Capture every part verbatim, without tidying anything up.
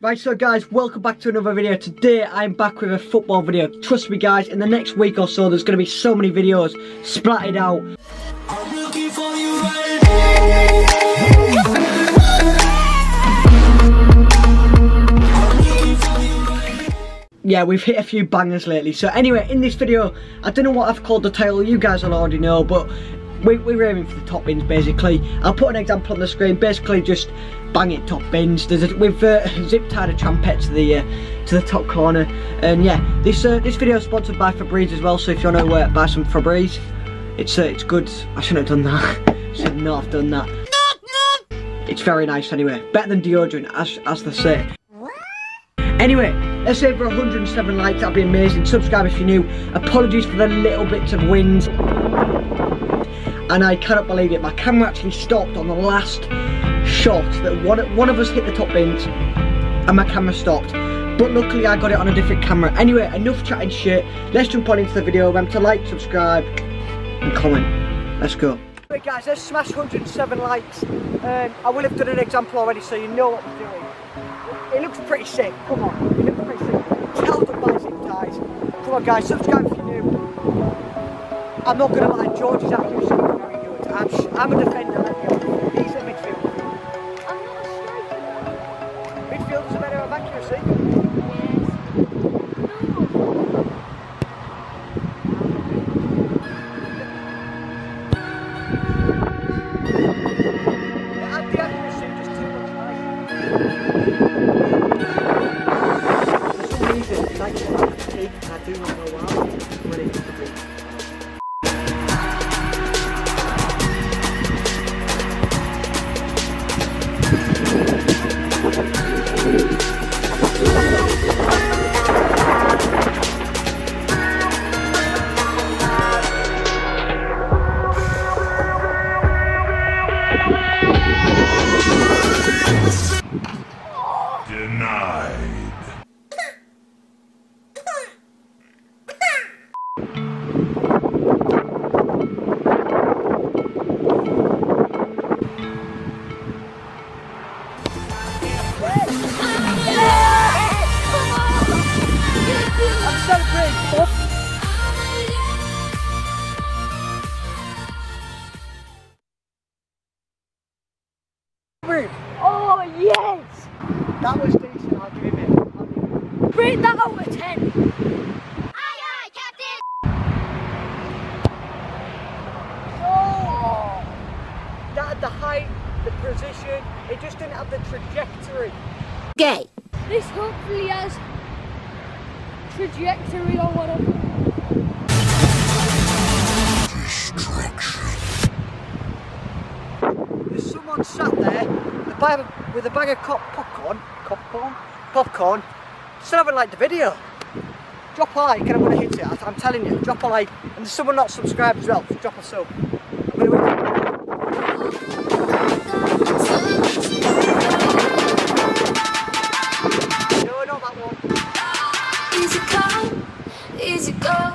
Right, so guys, welcome back to another video. Today I'm back with a football video. Trust me guys, in the next week or so there's going to be so many videos splatted out. I'm looking for you right now. Yeah, we've hit a few bangers lately. So anyway, in this video, I don't know what I've called the title, you guys will already know, but we, we're aiming for the top bins basically. I'll put an example on the screen, basically just bang it top bins. There's a, we've uh, zip tied a trampette to the uh, to the top corner, and yeah, this uh, this video is sponsored by Febreze as well. So if you want to uh, buy some Febreze, it's uh, it's good. I shouldn't have done that. Should not have done that. It's very nice anyway. Better than deodorant, as as they say. Anyway, let's say for one hundred and seven likes, that'd be amazing. Subscribe if you're new. Apologies for the little bits of wind, and I cannot believe it. My camera actually stopped on the last shot that one, one of us hit the top bins and my camera stopped, but luckily I got it on a different camera. Anyway, enough chatting shit, let's jump on into the video. Remember to like, subscribe and comment. Let's go. Right guys, let's smash one hundred and seven likes. um, I will have done an example already so you know what we're doing. It looks pretty sick, come on, it looks pretty sick. Tell them by zip ties. Come on guys, subscribe if you're new. I'm not going to lie, George is actually very good. I'm, I'm a defender, he's a midfielder. Midfielders are better at accuracy. Yes. No. The accuracy just too much higher. For some reason, it's like a lot of fatigue, and I do not know why, when it comes to me. Oh yes! That was decent, I'll give him it. I'll give it. Bring that over ten! Aye aye, Captain! Oh! That had the height, the position, it just didn't have the trajectory. Gay! This hopefully has trajectory or whatever. Destruction. There's someone sat there with a bag of cop popcorn, popcorn, popcorn. Still haven't liked the video. Drop a like, and I'm gonna hit it. I'm telling you, drop a like. And there's someone not subscribed as well. Drop a sub. I'm gonna no, not that one. Easy come, easy go.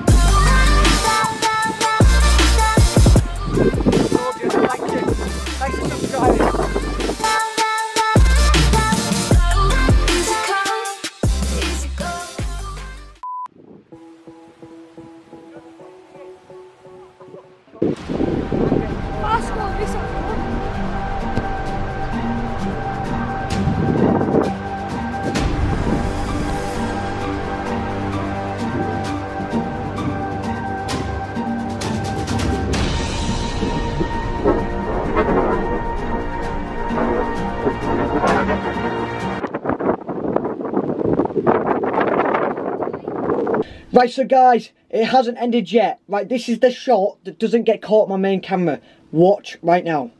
Right, so guys, it hasn't ended yet. Right, this is the shot that doesn't get caught on my main camera. Watch right now.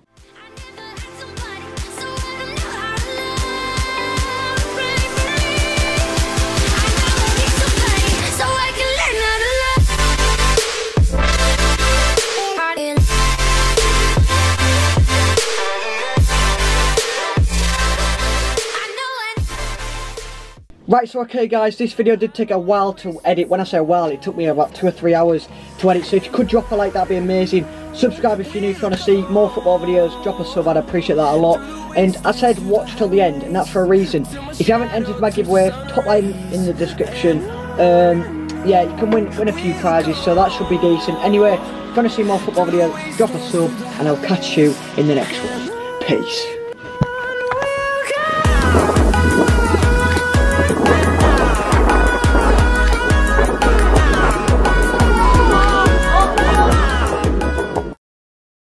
Right, so okay guys, this video did take a while to edit. When I say a while, it took me about two or three hours to edit, so if you could drop a like, that'd be amazing. Subscribe if you're new, if you want to see more football videos, drop a sub, I'd appreciate that a lot. and I said watch till the end, and that's for a reason. If you haven't entered my giveaway, top line in the description. Um, yeah, you can win, win a few prizes, so that should be decent. Anyway, if you want to see more football videos, drop a sub, and I'll catch you in the next one. Peace.